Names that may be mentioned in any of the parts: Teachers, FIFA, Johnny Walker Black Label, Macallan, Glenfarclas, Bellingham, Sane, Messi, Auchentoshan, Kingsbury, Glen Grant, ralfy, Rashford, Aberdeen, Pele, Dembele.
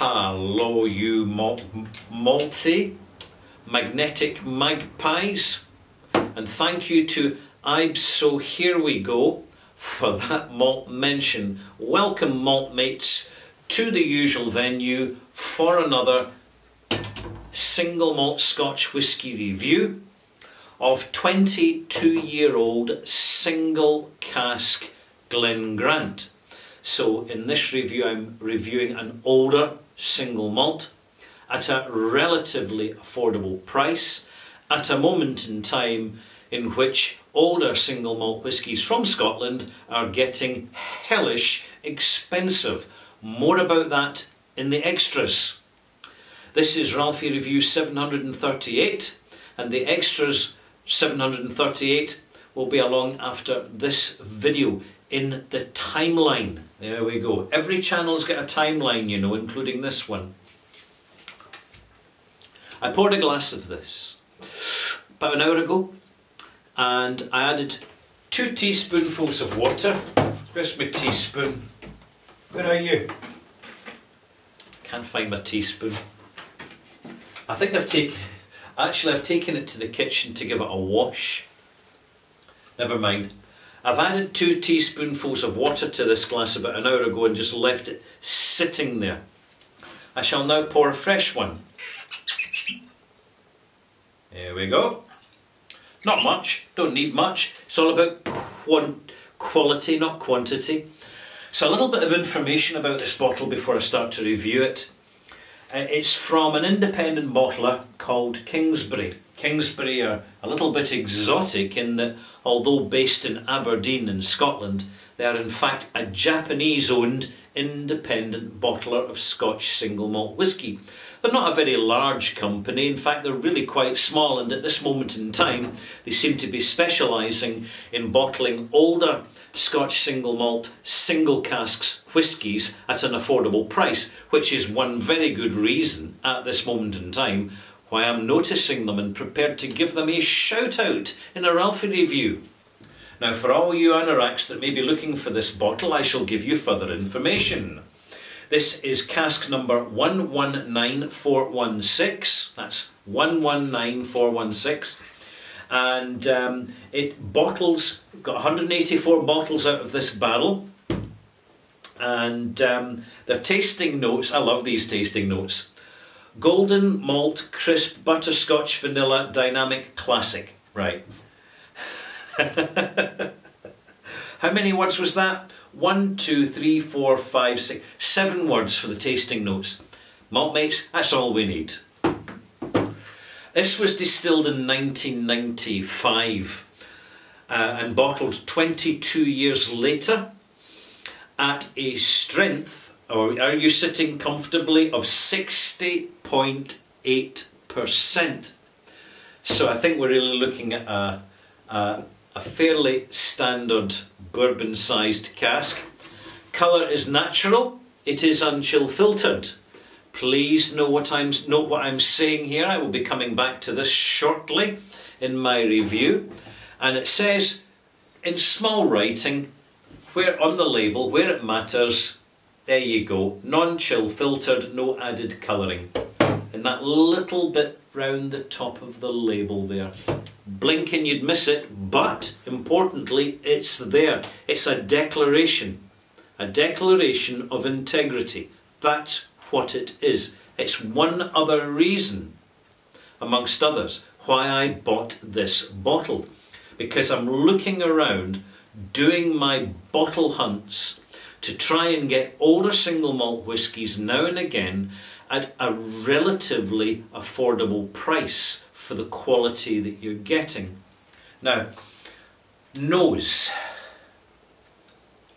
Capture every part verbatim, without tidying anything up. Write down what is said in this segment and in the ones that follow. Hello you multi magnetic magpies, and thank you to Ibe, so here we go for that malt mention. Welcome malt mates to the usual venue for another single malt Scotch whisky review of twenty-two year old single cask Glen Grant. So in this review I'm reviewing an older single malt at a relatively affordable price at a moment in time in which older single malt whiskies from Scotland are getting hellish expensive. More about that in the extras. This is Ralphie Review seven hundred thirty-eight, and the extras seven hundred thirty-eight will be along after this video in the timeline. There we go. Every channel's got a timeline, you know, including this one. I poured a glass of this about an hour ago, and I added two teaspoonfuls of water. Where's my teaspoon? Where are you? Can't find my teaspoon. I think I've taken, actually I've taken it to the kitchen to give it a wash. Never mind. I've added two teaspoonfuls of water to this glass about an hour ago and just left it sitting there. I shall now pour a fresh one. There we go. Not much, don't need much. It's all about qu- quality, not quantity. So a little bit of information about this bottle before I start to review it. Uh, it's from an independent bottler called Kingsbury. Kingsbury are a little bit exotic in that, although based in Aberdeen in Scotland, they are in fact a Japanese-owned independent bottler of Scotch single malt whisky. They're not a very large company, in fact they're really quite small, and at this moment in time they seem to be specialising in bottling older Scotch single malt, single casks whiskies at an affordable price, which is one very good reason at this moment in time why I'm noticing them and prepared to give them a shout out in a Ralphie review. Now for all you anoraks that may be looking for this bottle, I shall give you further information. This is cask number one one nine four one six, that's one one nine four one six, and um, it bottles, got one hundred eighty-four bottles out of this barrel, and um, their tasting notes, I love these tasting notes, golden malt, crisp, butterscotch, vanilla, dynamic, classic, right. How many words was that? One, two, three, four, five, six, seven words for the tasting notes. Malt mates, that's all we need. This was distilled in nineteen ninety-five uh, and bottled twenty-two years later at a strength, or are you sitting comfortably, of sixty point eight percent. So I think we're really looking at a, a A fairly standard bourbon sized cask. Colour is natural, it is unchill filtered. Please know what I'm, note what I'm saying here, I will be coming back to this shortly in my review. And it says in small writing, where on the label, where it matters, there you go, non-chill filtered, no added colouring. And that little bit round the top of the label there. Blinking you'd miss it, but importantly it's there. It's a declaration, a declaration of integrity. That's what it is. It's one other reason, amongst others, why I bought this bottle. Because I'm looking around, doing my bottle hunts to try and get older single malt whiskies now and again at a relatively affordable price for the quality that you're getting. Now, nose.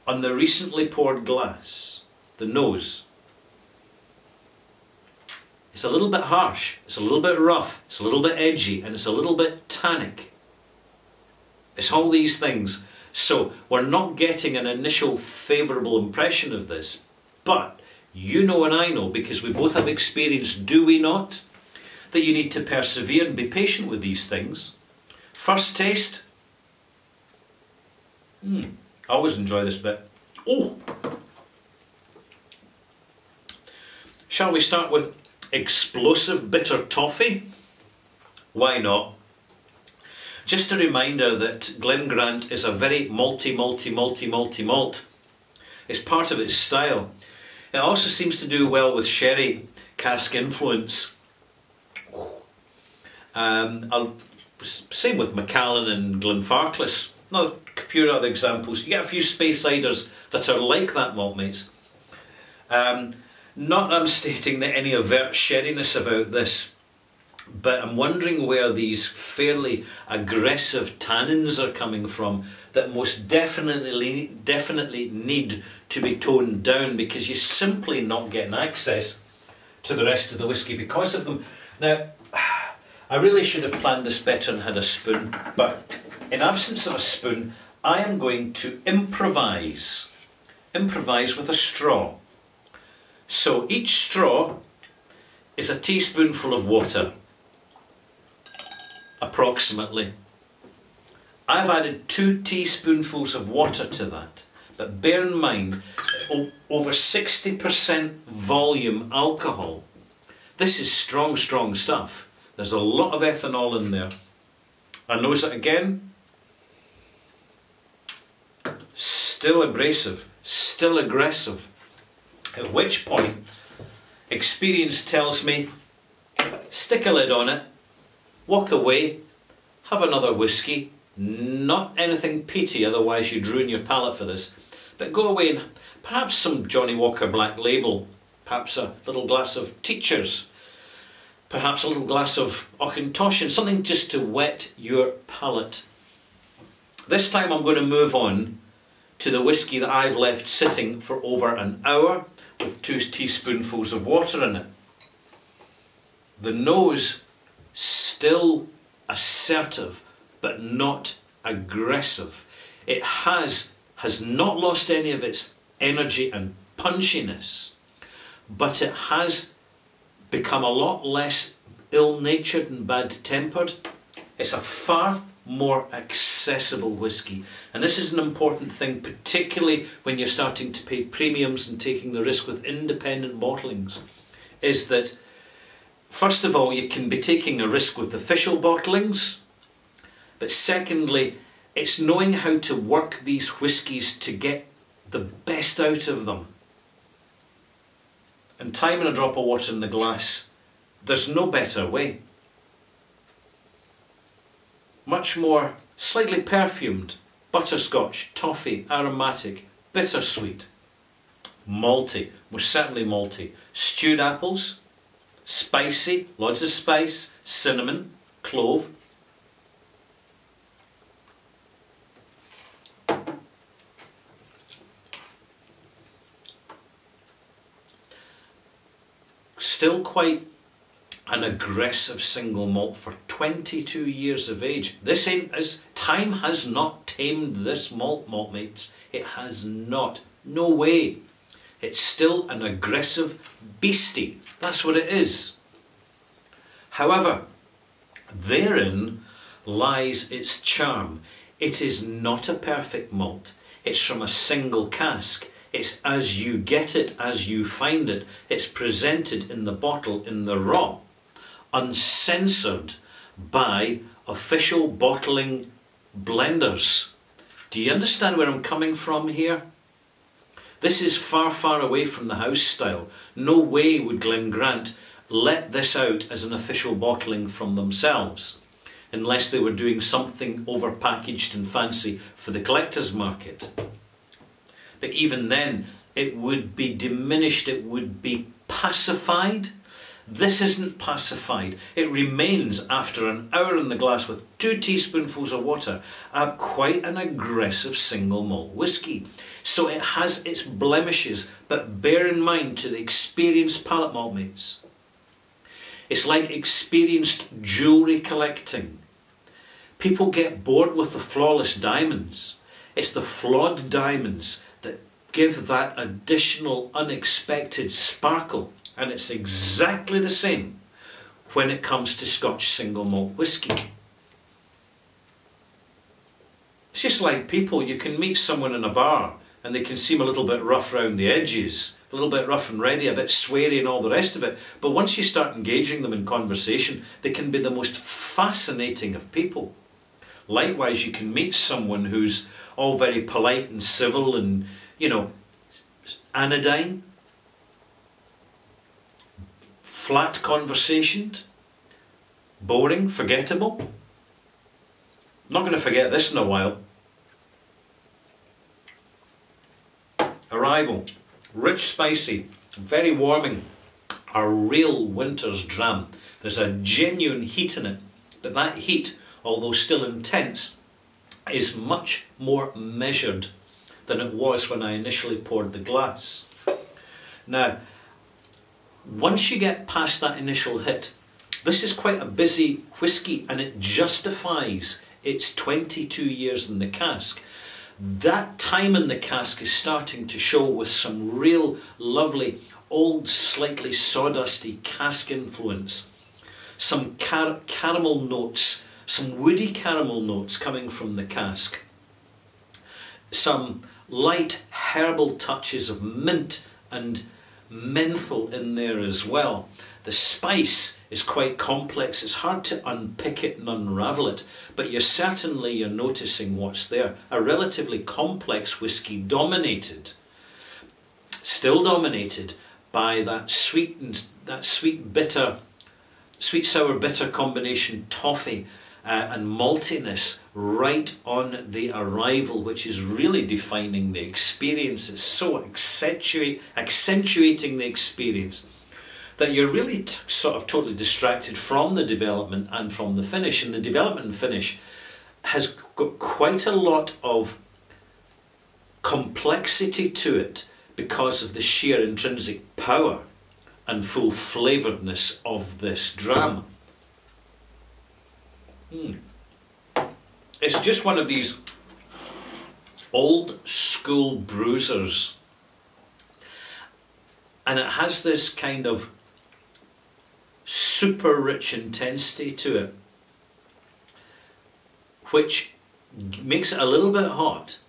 On the recently poured glass, the nose. It's a little bit harsh, it's a little bit rough, it's a little bit edgy, and it's a little bit tannic. It's all these things. So we're not getting an initial favourable impression of this, but you know and I know, because we both have experience, do we not, that you need to persevere and be patient with these things. First taste. Mm, I always enjoy this bit. Oh! Shall we start with explosive bitter toffee? Why not? Just a reminder that Glen Grant is a very malty, malty, malty, malty malt. It's part of its style. It also seems to do well with sherry cask influence. Um, I'll, same with Macallan and Glenfarclas. Not a few other examples. You get a few space ciders that are like that, malt mates. Um, not I'm stating that any overt sherriness about this, but I'm wondering where these fairly aggressive tannins are coming from that most definitely, definitely need to be toned down, because you're simply not getting access to the rest of the whisky because of them. Now, I really should have planned this better and had a spoon, but in absence of a spoon, I am going to improvise. Improvise with a straw. So each straw is a teaspoonful of water, approximately. I've added two teaspoonfuls of water to that, but bear in mind, over sixty percent volume alcohol. This is strong, strong stuff. There's a lot of ethanol in there. I nose it again. Still abrasive, still aggressive. At which point, experience tells me, stick a lid on it, walk away, have another whisky. Not anything peaty, otherwise you'd ruin your palate for this. But go away and perhaps some Johnny Walker Black Label, perhaps a little glass of Teachers, perhaps a little glass of Auchentoshan, something just to wet your palate. This time I'm going to move on to the whisky that I've left sitting for over an hour with two teaspoonfuls of water in it. The nose still assertive, but not aggressive. It has, has not lost any of its energy and punchiness, but it has become a lot less ill-natured and bad-tempered. It's a far more accessible whisky, and this is an important thing, particularly when you're starting to pay premiums and taking the risk with independent bottlings, is that, first of all, you can be taking a risk with official bottlings, but secondly, it's knowing how to work these whiskies to get the best out of them. And time and a drop of water in the glass, there's no better way. Much more slightly perfumed, butterscotch, toffee, aromatic, bittersweet, malty, most certainly malty, stewed apples, spicy, lots of spice, cinnamon, clove. Still quite an aggressive single malt for twenty-two years of age. This ain't as time has not tamed this malt, malt mates. It has not. No way. It's still an aggressive beastie. That's what it is. However, therein lies its charm. It is not a perfect malt. It's from a single cask. It's as you get it, as you find it. It's presented in the bottle, in the raw, uncensored by official bottling blenders. Do you understand where I'm coming from here? This is far, far away from the house style. No way would Glen Grant let this out as an official bottling from themselves, unless they were doing something overpackaged and fancy for the collector's market. But even then, it would be diminished, it would be pacified. This isn't pacified. It remains, after an hour in the glass with two teaspoonfuls of water, a quite an aggressive single malt whisky. So it has its blemishes, but bear in mind, to the experienced palate malt mates, it's like experienced jewellery collecting. People get bored with the flawless diamonds. It's the flawed diamonds that give that additional unexpected sparkle, and it's exactly the same when it comes to Scotch single malt whisky. It's just like people. You can meet someone in a bar and they can seem a little bit rough round the edges, a little bit rough and ready, a bit sweary and all the rest of it. But once you start engaging them in conversation, they can be the most fascinating of people. Likewise, you can meet someone who's all very polite and civil and, you know, anodyne, flat conversationed, boring, forgettable. I'm not going to forget this in a while. Arrival. Rich, spicy, very warming. A real winter's dram. There's a genuine heat in it, but that heat, although still intense, is much more measured than it was when I initially poured the glass. Now, once you get past that initial hit, this is quite a busy whisky, and it justifies its twenty-two years in the cask. That time in the cask is starting to show with some real lovely old, slightly sawdusty cask influence. Some car caramel notes, some woody caramel notes coming from the cask. Some light herbal touches of mint and menthol in there as well. The spice is quite complex. It's hard to unpick it and unravel it, but you're certainly you're noticing what's there. A relatively complex whisky dominated, still dominated by that sweet and that sweet bitter, sweet sour bitter combination, toffee uh, and maltiness right on the arrival, which is really defining the experience. It's so accentuate, accentuating the experience that you're really t sort of totally distracted from the development and from the finish. And the development and finish has got quite a lot of complexity to it because of the sheer intrinsic power and full flavouredness of this dram. Mm. It's just one of these old school bruisers, and it has this kind of super rich intensity to it, which makes it a little bit hot,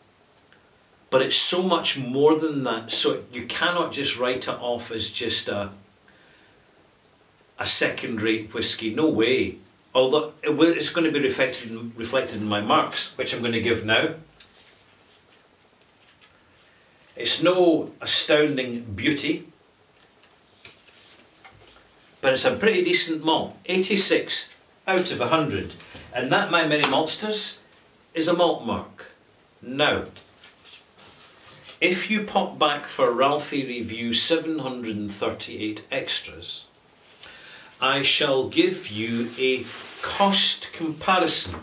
but it's so much more than that, so you cannot just write it off as just a a second-rate whiskey. No way. Although it's going to be reflected in, reflected in my marks, which I'm going to give now. It's no astounding beauty, but it's a pretty decent malt. eighty-six out of one hundred. And that, my mini maltsters, is a malt mark. Now, if you pop back for Ralphie Review seven hundred thirty-eight Extras, I shall give you a cost comparison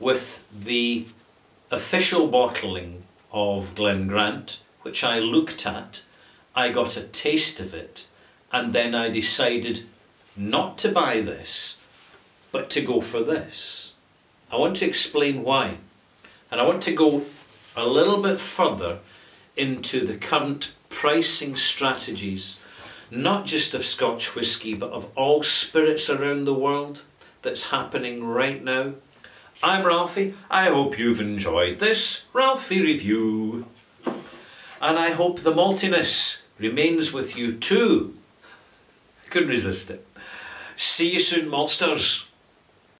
with the official bottling of Glen Grant, which I looked at. I got a taste of it, and then I decided not to buy this, but to go for this. I want to explain why, and I want to go a little bit further into the current pricing strategies, not just of Scotch whisky, but of all spirits around the world, that's happening right now. I'm Ralphie. I hope you've enjoyed this Ralphie Review, and I hope the maltiness remains with you too. I couldn't resist it. See you soon, maltsters.